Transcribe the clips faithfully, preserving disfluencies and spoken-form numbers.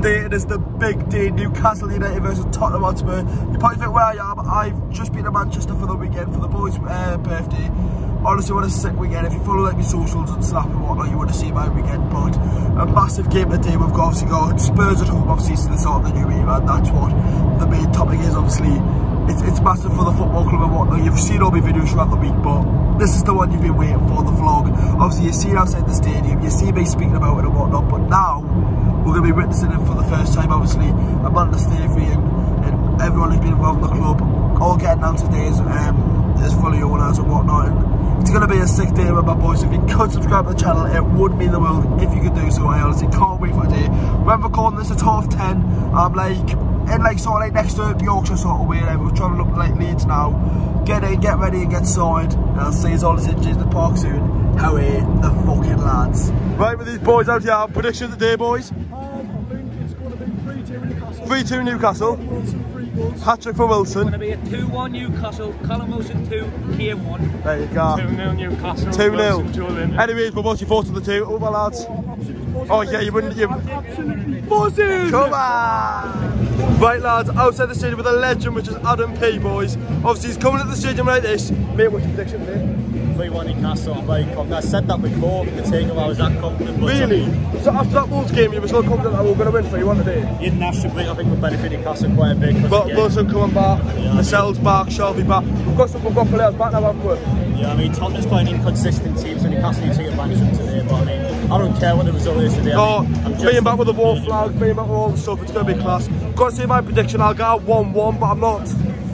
today it is the big day, Newcastle United versus Tottenham Hotspur. You probably think where I am, I've just been to Manchester for the weekend for the boys' uh, birthday. Honestly, what a sick weekend. If you follow like my socials and Snap and whatnot, you want to see my weekend, but a massive game today. We've got, obviously got Spurs at home, obviously, to the start of the new era, and that's what the main topic is, obviously. It's, it's massive for the football club and whatnot. You've seen all my videos throughout the week, but this is the one you've been waiting for, the vlog. Obviously, you see outside the stadium, you see me speaking about it and whatnot, but now we're going to be witnessing it for the first time, obviously. Amanda Staveley and, and everyone who's been involved in the club, all getting out today as, um, as fully owners and whatnot. And it's going to be a sick day with my boys. If you could subscribe to the channel, it would mean the world if you could do so. I honestly can't wait for the day. When recording this, it's half ten. I'm like... in like sort of like next to Yorkshire sort of way, like we're trying to look like Leeds now. Get in, get ready and get sorted. And I'll see you all the in the park soon. How are the fucking lads? Right, with these boys out here, prediction of the day, boys. Um, I think it's going to be three two Newcastle. three two Newcastle. Wilson, three goals. Hat-trick for Wilson. It's going to be a two one Newcastle. Callum Wilson two, Kane one. There you go. two nil Newcastle. two nil. Anyways, but what's your thoughts on the two? Oh, my lads. Oh, oh yeah, you wouldn't... You... Absolutely buzzing! Come on! Right lads, outside the stadium with a legend, which is Adam P, boys. Obviously he's coming at the stadium like this. Mate, what's your prediction, mate? three one Newcastle. I'm very confident. I said that before, the takeover, I was that confident. Really? So after that Wolves game, you were still confident that we were going to win three one today? Internationally, I think we've benefited Newcastle quite a bit. But Wilson coming back, yeah. Lascelles back, Shelvey back. We've got some, we've got players back now, haven't we? Yeah, I mean, Tottenham's quite an inconsistent team, so Newcastle need to take advantage of today, but I mean, I don't care what the result is today. Oh, I'm just being back with the war flags, being back with all the stuff, it's going to be class. I've got to say my prediction, I'll go one one, but I'm not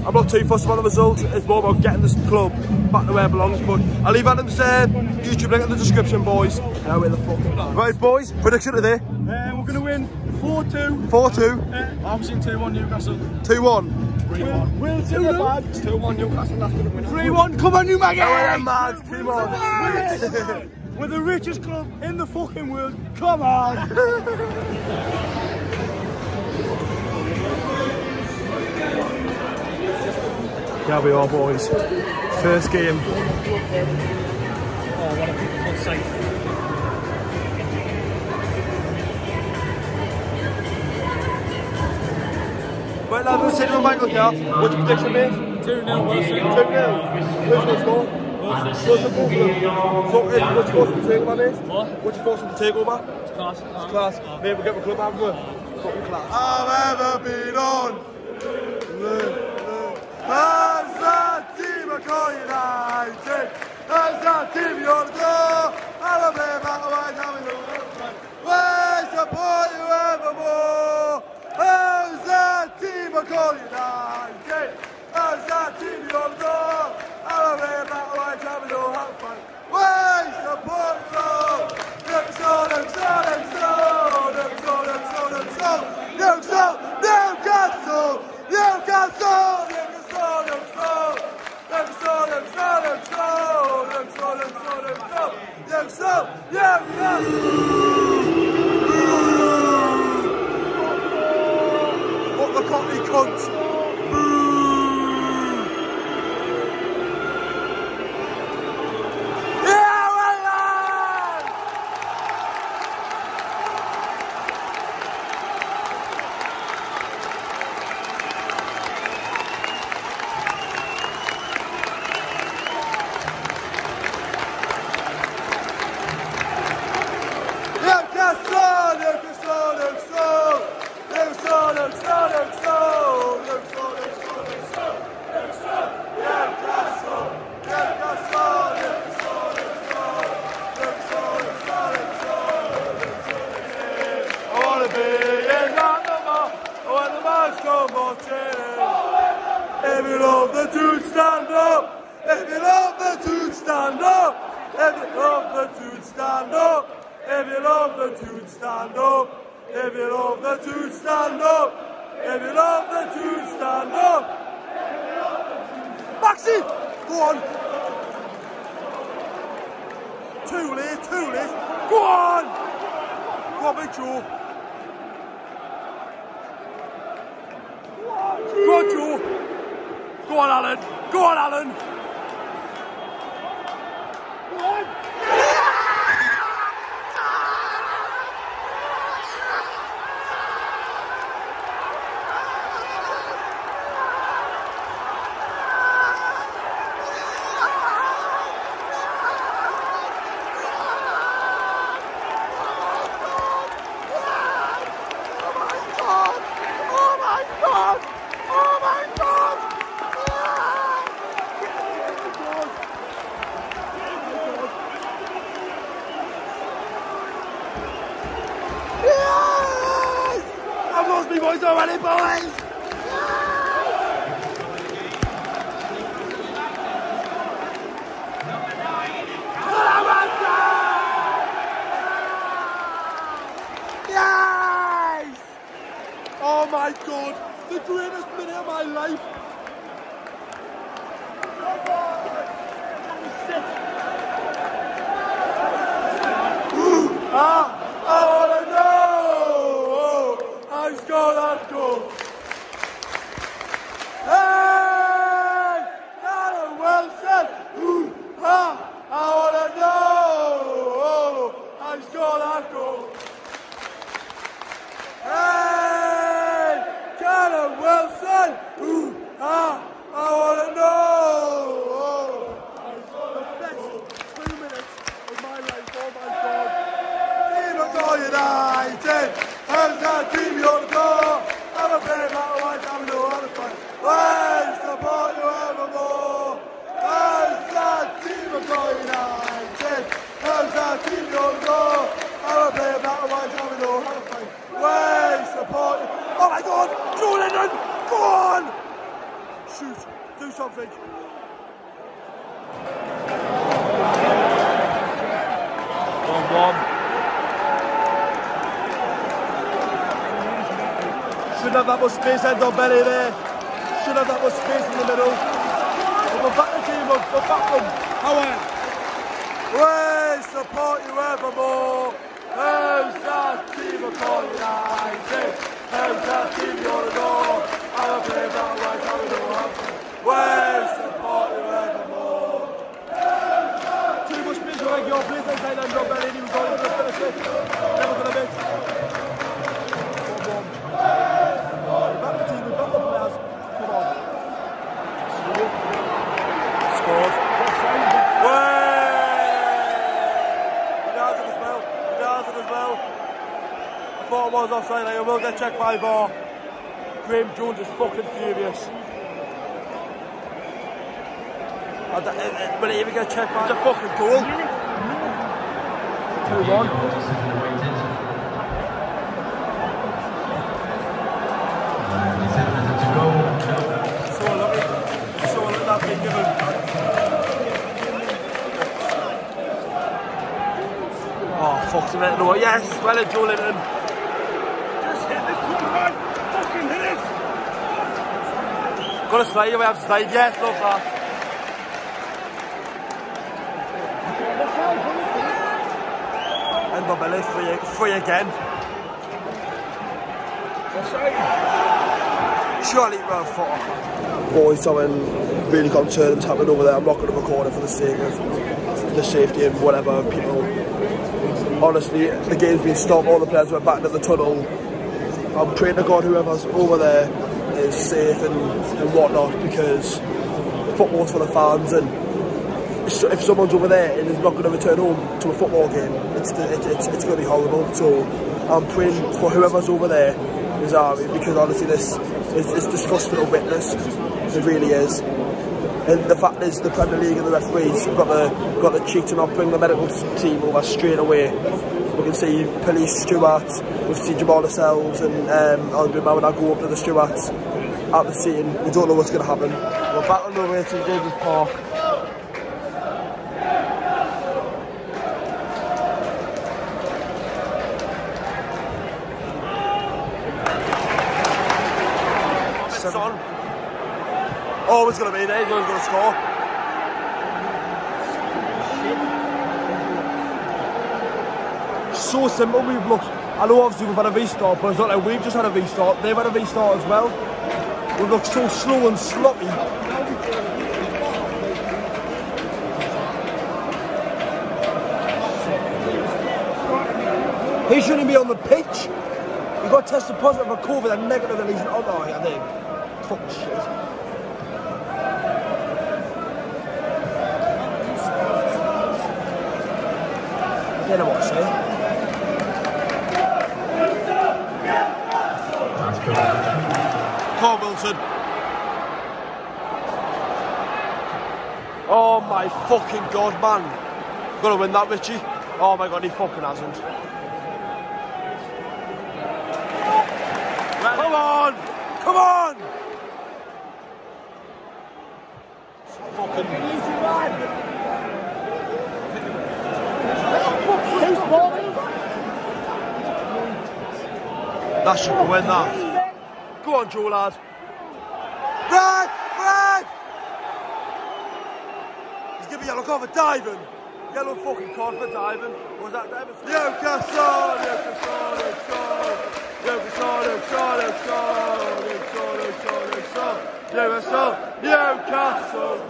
I'm not too fussed about the result. It's more about getting this club back to where it belongs, but I'll leave Adam's uh, YouTube link in the description, boys. Now we're the fucking lads. Right, boys, prediction today? Uh, we're going to win four two. four two? Uh, I'm seeing two one Newcastle. two one? three one. Will two the bag. two one Newcastle, that's going to win. three one, come on, you maggot! Come on, come on. We're the richest club in the fucking world. Come on! Yeah, we are, boys. First game. Oh, what a beautiful sight. Right, lads, we're sitting with Michael here. What's your prediction, mate? two nil Wilson. two nil. Wilson score. What's your thoughts on the takeover, mate? What? What's your thoughts on the takeover? It's class. It's um, class. Um, mate, we'll get the club out of fucking class. I've ever been on. As a team, I call United. As a team, you're the door. I don't play about the way down in the world. We support you evermore. As a team, I call United. As a team, you're the door. I'm a about why Jamie don't have fun. Why support so? Next on, next on, next on, next on, next on, next on, next on, next on, next on, next on, next on, next on, next on, next on, next on, next on, next on, next on, next on. What the cocky cunt? If you love the dude, stand up. If you love the dude, stand up. If you love the dude, stand up. If you love the dude, stand up. If you love the dude, stand up. If you love the dude, stand up. Maxi, go on. Too late, too late. Go on. Go on, big Joe. Go on, Joe. Go on, Alan. Go on, Alan. Go on. Yeah! go on it, boys! Yes! Oh my God, the greatest minute of my life! Ah! Goal. Hey! Callum Wilson! Ooh, ah, I want to know! Oh, I scored that goal! Hey! Callum Wilson! Ooh, ah, I want to know! Oh, I scored that goal! Two minutes of my life, oh my God! Team of God United! How's that team your goal? I'm a player, but I don't know how to play. I support you evermore. How's that team of God United? How's that team your goal? I'm a player, but I don't know how to play. I support you. Oh my God! Go on, Lennon! Go on! Shoot! Do something! Come on, Bob. Should have that much space in the belly there. Should have that much space in the middle. We're back to team up. We're back on. How are we support you evermore. How's that team of God United? How's that team you're going? I'm a player that way. I'm a player. We support you evermore. Too much space for your place inside and your belly. You've got to finish it. Never going to miss. I was offside. I will get checked by V A R. Graham Jones is fucking furious. Will he even get checked by the fucking goal? two one. So look at so look at that being given. Oh fuck! The red door. Yes, well done, Joe Linton. Got to slide away, I'm slide, yes, love that. And my belly, free, free again. Surely, well, fuck off. Boys, something really concerning happened over there. I'm not going to record it for the sake of the safety and whatever people. Honestly, the game's been stopped, all the players went back to the tunnel. I'm praying to God whoever's over there is safe and, and whatnot, because football's for the fans, and if someone's over there and is not going to return home to a football game, it's it, it's, it's going to be horrible. So I'm praying for whoever's over there is army, because honestly this is it's disgusting to witness. It really is. And the fact is, the Premier League and the referees have got the got the cheek to not bring the medical team over straight away. We can see Police Stewart, we've seen Jamal ourselves, and um, I'll be mad when I go up to the Stewarts at the scene. We don't know what's going to happen. We're back on the way to Davis Park. It's on. Always going to be there, he's always going to score. So simple. We've looked, I know obviously we've had a restart, but it's not like we've just had a restart, they've had a restart as well. We've looked so slow and sloppy. He shouldn't be on the pitch. He got tested positive for COVID and negative and he's not on I think. Fuck shit. I don't know what to say. Callum Wilson. Oh my fucking God, man. I'm gonna win that, Richie. Oh my God, he fucking hasn't. Well, on! Come on! Stop fucking... That should go in, that. Go on, Joe, lad. Brad! Brad! He's giving yellow card for diving. Yellow fucking card for diving. Or is that diving? Newcastle! Newcastle! Newcastle! Newcastle, Newcastle, Newcastle, Newcastle, Newcastle, Newcastle, Newcastle.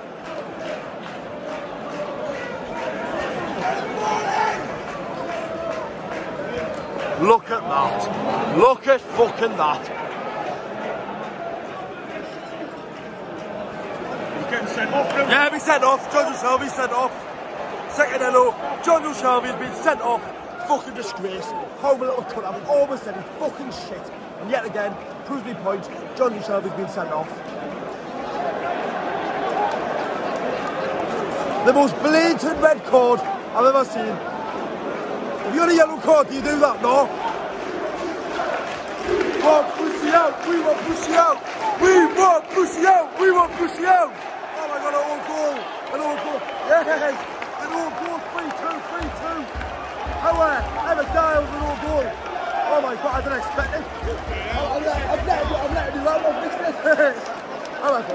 Look at that. Look at fucking that. He's getting sent off, isn't he? Yeah, he's sent off. John Shelvey's sent off. Second yellow. John Shelvey's been sent off. Fucking disgrace. Horrible little cut. I've always said it's fucking shit. And yet again, proves me point, John Shelvey's been sent off. The most blatant red card I've ever seen. If you're a yellow card, do you do that? No. We want pussy out. We want pussy out. We want pussy out. We want pussy out. Oh my God, an own goal. An own goal. Yes. An own goal. three two. three two. Nowhere, ever die over an old goal. Oh my God, I didn't expect it. I'm letting I'm letting I'm letting you run, I'm fixing it. Alright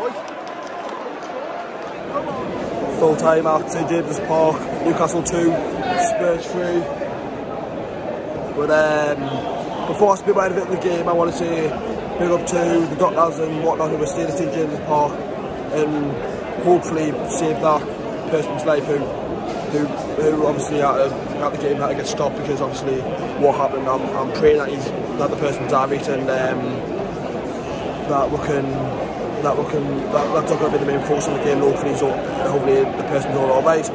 boys. Full time out to Davis Park, Newcastle two, Spurs three. But um before I speak about anything in the game, I want to say big up to the doctors and whatnot who were staying at Saint James's Park and hopefully save that person's life who Who, who obviously at, uh, at the game had to get stopped because obviously what happened. I'm, I'm praying that he's that the person died and um, that we can that we can that, that's not going to be the main force of the game. Hopefully, he's all, hopefully the person's all alright.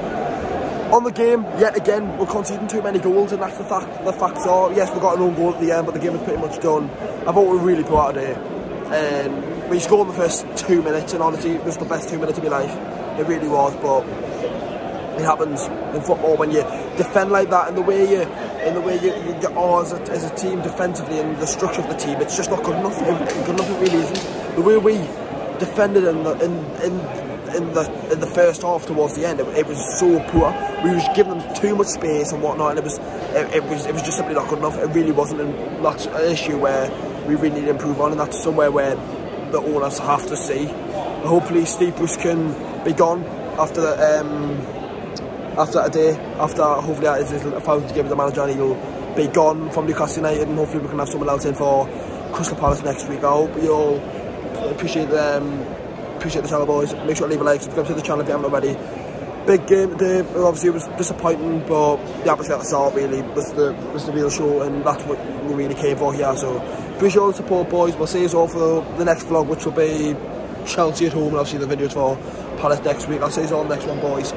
On the game, yet again, we're conceding too many goals, and that's the fact. The facts are, yes, we got an own goal at the end, but the game was pretty much done. I thought we were really put out today. Um, we scored in the first two minutes, and honestly, it was the best two minutes of my life. It really was, but. It happens in football when you defend like that, and the way you, in the way you, you get on as a, as a team defensively and the structure of the team, it's just not good enough. Good enough it really isn't. The way we defended in the in in, in the in the first half towards the end, it, it was so poor. We was giving them too much space and whatnot, and it was it, it was it was just simply not good enough. It really wasn't, and that's an issue where we really need to improve on, and that's somewhere where the owners have to see. And hopefully, Steve Bruce can be gone after the. Um, After a day, after hopefully that is his thousand to give the manager, and he'll be gone from Newcastle United, and hopefully we can have someone else in for Crystal Palace next week. I hope you all appreciate the, um, appreciate the channel, boys. Make sure to leave a like, subscribe to the channel if you haven't already. Big game today, obviously it was disappointing, but the atmosphere at the start really was the, was the real show, and that's what we really came for here. So appreciate all the support, boys. We'll see you all for the next vlog, which will be Chelsea at home, and I'll see the videos for Palace next week. I'll see you all next one, boys.